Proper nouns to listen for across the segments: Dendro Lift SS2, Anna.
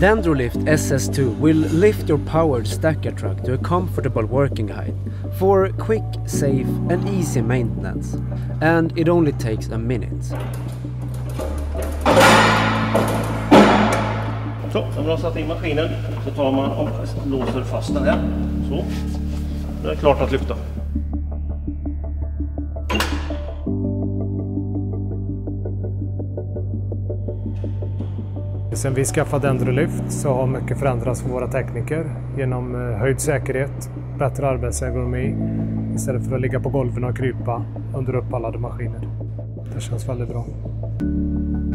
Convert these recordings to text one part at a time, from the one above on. Dendro Lift SS2 will lift your powered stacker truck to a comfortable working height for quick, safe and easy maintenance. And it only takes a minute. Så, när man har satt in maskinen så tar man och låser fast den här. Så, det är klart att lyfta. Sen vi skaffade Dendro Lift så har mycket förändrats för våra tekniker genom höjd säkerhet, bättre arbetsergonomi istället för att ligga på golven och krypa under uppallade maskiner. Det känns väldigt bra.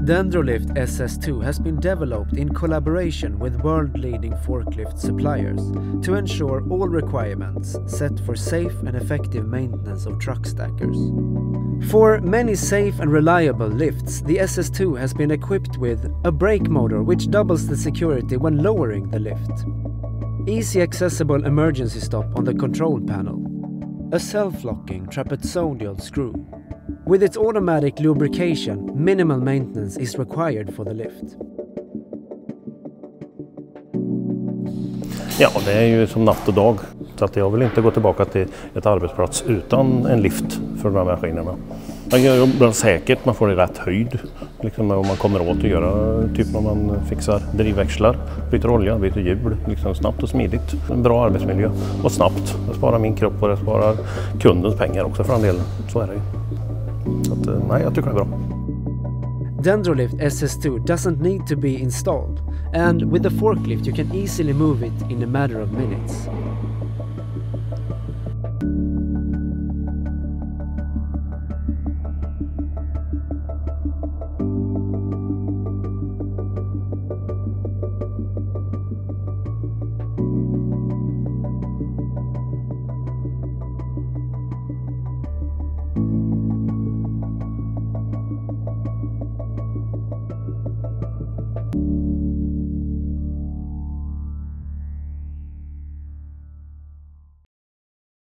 Dendro Lift SS2 has been developed in collaboration with world-leading forklift suppliers to ensure all requirements set for safe and effective maintenance of truck stackers. For many safe and reliable lifts, the SS2 has been equipped with a brake motor which doubles the security when lowering the lift, easy accessible emergency stop on the control panel, a self-locking trapezoidal screw. With its automatic lubrication, minimal maintenance is required for the lift. Ja, det är ju som natt och dag. Så att jag vill inte gå tillbaka till ett arbetsplats utan en lift för de här maskinerna. Man jobbar säkert, man får i rätt höjd. Liksom om man kommer åt att göra, typ när man fixar drivväxlar, byter olja, byter hjul. Liksom snabbt och smidigt. En bra arbetsmiljö och snabbt. Det sparar min kropp och det sparar kundens pengar också för en del. Så är det ju. Nej, jag tycker det är bra. Dendro Lift SS2 doesn't need to be installed, and with the forklift you can easily move it in a matter of minutes.